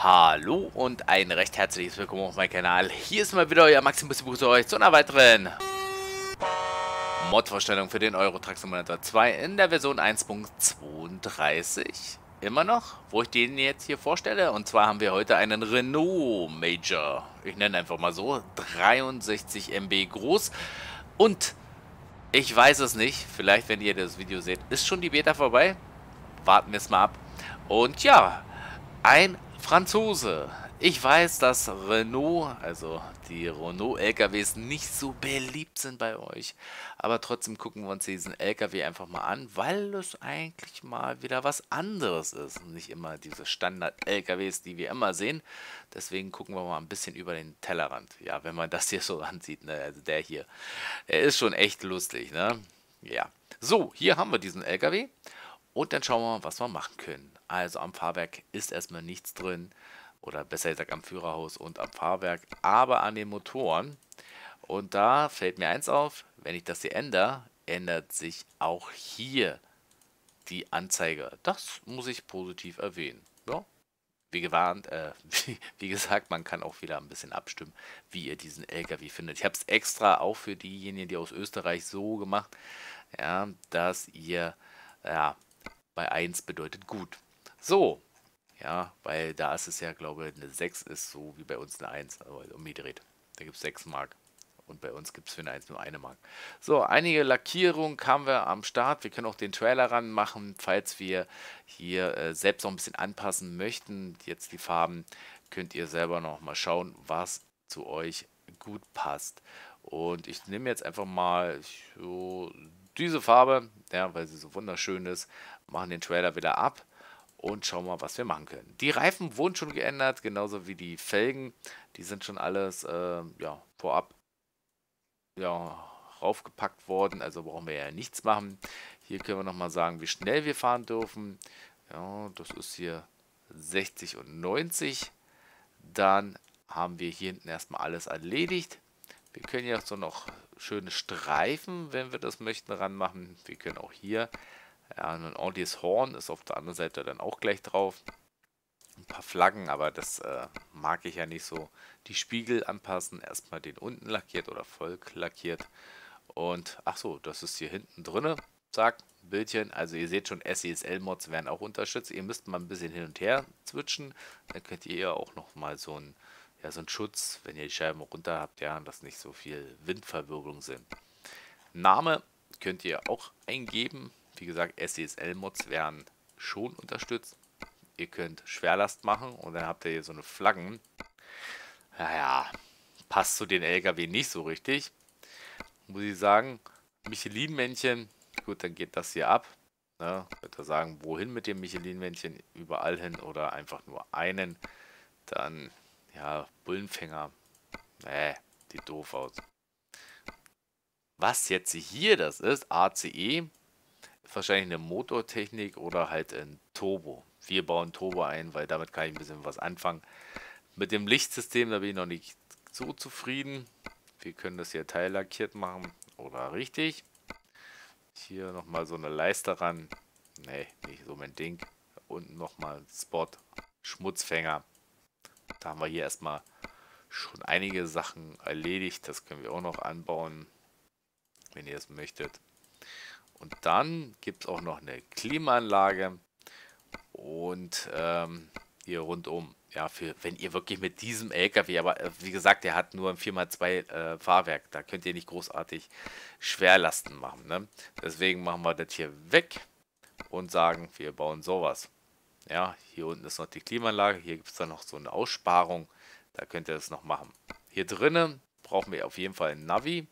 Hallo und ein recht herzliches Willkommen auf meinem Kanal. Hier ist mal wieder euer Maximus Busse zu einer weiteren Mod-Vorstellung für den Euro Truck Simulator 2 in der Version 1.32. Immer noch, wo ich den jetzt hier vorstelle. Und zwar haben wir heute einen Renault Major. Ich nenne einfach mal so. 63 MB groß. Und ich weiß es nicht. Vielleicht, wenn ihr das Video seht, ist schon die Beta vorbei. Warten wir es mal ab. Und ja, ein Franzose. Ich weiß, dass Renault, also die Renault-LKWs, nicht so beliebt sind bei euch. Aber trotzdem gucken wir uns diesen LKW einfach mal an, weil es eigentlich mal wieder was anderes ist. Nicht immer diese Standard-LKWs, die wir immer sehen. Deswegen gucken wir mal ein bisschen über den Tellerrand. Ja, wenn man das hier so ansieht, ne? Also der hier, der ist schon echt lustig, ne? Ja. So, hier haben wir diesen LKW. Und dann schauen wir mal, was wir machen können. Also am Fahrwerk ist erstmal nichts drin. Oder besser gesagt am Führerhaus und am Fahrwerk. Aber an den Motoren. Und da fällt mir eins auf. Wenn ich das hier ändere, ändert sich auch hier die Anzeige. Das muss ich positiv erwähnen. Ja. Wie gesagt, man kann auch wieder ein bisschen abstimmen, wie ihr diesen LKW findet. Ich habe es extra auch für diejenigen, die aus Österreich so gemacht. Ja, dass ihr... ja, bei 1 bedeutet gut. So, ja, weil da ist es ja, glaube ich, eine 6 ist so wie bei uns eine 1, aber umgedreht. Da gibt es 6 Mark und bei uns gibt es für eine 1 nur eine Mark. So, einige Lackierung haben wir am Start. Wir können auch den Trailer ran machen, falls wir hier selbst noch ein bisschen anpassen möchten. Jetzt die Farben könnt ihr selber noch mal schauen, was zu euch gut passt. Und ich nehme jetzt einfach mal so diese Farbe, ja, weil sie so wunderschön ist, machen den Trailer wieder ab und schauen mal, was wir machen können. Die Reifen wurden schon geändert, genauso wie die Felgen. Die sind schon alles ja, vorab ja, raufgepackt worden, also brauchen wir ja nichts machen. Hier können wir nochmal sagen, wie schnell wir fahren dürfen. Ja, das ist hier 60 und 90. Dann haben wir hier hinten erstmal alles erledigt. Wir können ja so noch schöne Streifen, wenn wir das möchten, ranmachen. Wir können auch hier, ja, ein ordentliches Horn ist auf der anderen Seite dann auch gleich drauf. Ein paar Flaggen, aber das mag ich ja nicht so. Die Spiegel anpassen, erstmal den unten lackiert oder voll lackiert. Und, ach so, das ist hier hinten drinne. Zack, Bildchen. Also ihr seht schon, SESL-Mods werden auch unterstützt. Ihr müsst mal ein bisschen hin und her switchen. Dann könnt ihr ja auch nochmal so ein... ja, so ein Schutz, wenn ihr die Scheiben runter habt, ja, dass nicht so viel Windverwirbelung sind. Name könnt ihr auch eingeben. Wie gesagt, SESL-Mods werden schon unterstützt. Ihr könnt Schwerlast machen und dann habt ihr hier so eine Flaggen. Naja, passt zu den LKW nicht so richtig. Muss ich sagen, Michelin-Männchen, gut, dann geht das hier ab. Ne? Könnt ihr sagen, wohin mit dem Michelin-Männchen? Überall hin oder einfach nur einen. Dann... ja, Bullenfänger. Sieht doof aus. Was jetzt hier das ist, ACE, ist wahrscheinlich eine Motortechnik oder halt ein Turbo. Wir bauen Turbo ein, weil damit kann ich ein bisschen was anfangen. Mit dem Lichtsystem, da bin ich noch nicht so zufrieden. Wir können das hier teillackiert machen oder richtig. Hier nochmal so eine Leiste ran. Nicht so mein Ding. Unten nochmal Spot, Schmutzfänger. Da haben wir hier erstmal schon einige Sachen erledigt. Das können wir auch noch anbauen, wenn ihr es möchtet. Und dann gibt es auch noch eine Klimaanlage und hier rundum. Ja, für wenn ihr wirklich mit diesem LKW, aber wie gesagt, der hat nur ein 4x2 Fahrwerk. Da könnt ihr nicht großartig Schwerlasten machen. Ne? Deswegen machen wir das hier weg und sagen, wir bauen sowas. Ja, hier unten ist noch die Klimaanlage, hier gibt es dann noch so eine Aussparung, da könnt ihr das noch machen. Hier drinnen brauchen wir auf jeden Fall ein Navi.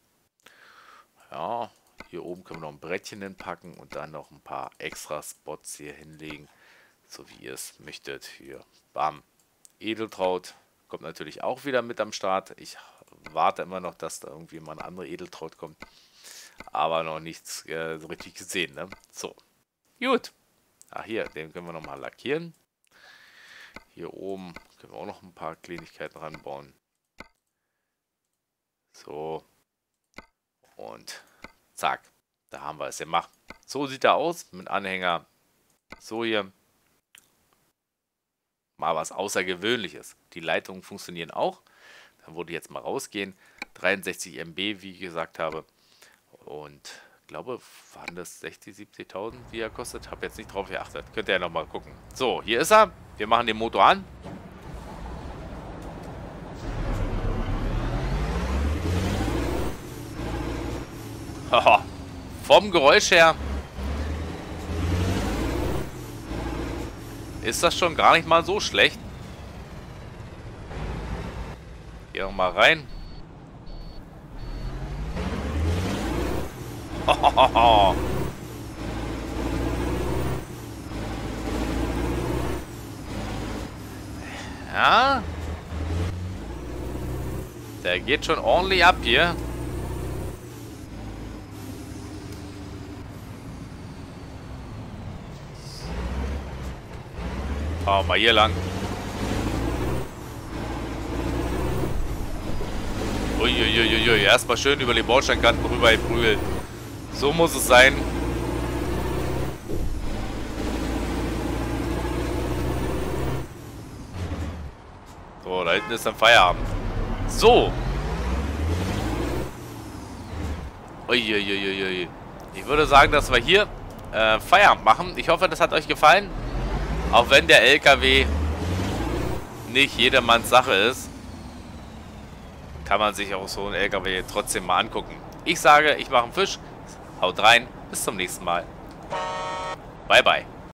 Ja, hier oben können wir noch ein Brettchen hinpacken und dann noch ein paar extra Spots hier hinlegen, so wie ihr es möchtet. Hier, bam, Edeltraut kommt natürlich auch wieder mit am Start. Ich warte immer noch, dass da irgendwie mal eine andere Edeltraut kommt, aber noch nichts so richtig gesehen, ne? So, gut. Ah, hier, den können wir nochmal lackieren. Hier oben können wir auch noch ein paar Kleinigkeiten ranbauen. So. Und zack. Da haben wir es gemacht. So sieht er aus mit Anhänger. So hier. Mal was Außergewöhnliches. Die Leitungen funktionieren auch. Da würde ich jetzt mal rausgehen. 63 MB, wie ich gesagt habe. Und ich glaube, waren das 60.000, 70.000, die er kostet? Habe jetzt nicht drauf geachtet. Könnt ihr ja nochmal gucken. So, hier ist er. Wir machen den Motor an. Haha, vom Geräusch her ist das schon gar nicht mal so schlecht. Hier nochmal rein. Hohoho. Ja. Der geht schon ordentlich ab hier. Fahren wir mal hier lang. Uiuiuiui. Erstmal schön über den Bordsteinkanten rüber geprügelt. So muss es sein. So, da hinten ist dann Feierabend. So. Uiuiuiui. Ich würde sagen, dass wir hier Feierabend machen. Ich hoffe, das hat euch gefallen. Auch wenn der LKW nicht jedermanns Sache ist, kann man sich auch so einen LKW trotzdem mal angucken. Ich sage, ich mache einen Fisch. Haut rein. Bis zum nächsten Mal. Bye, bye.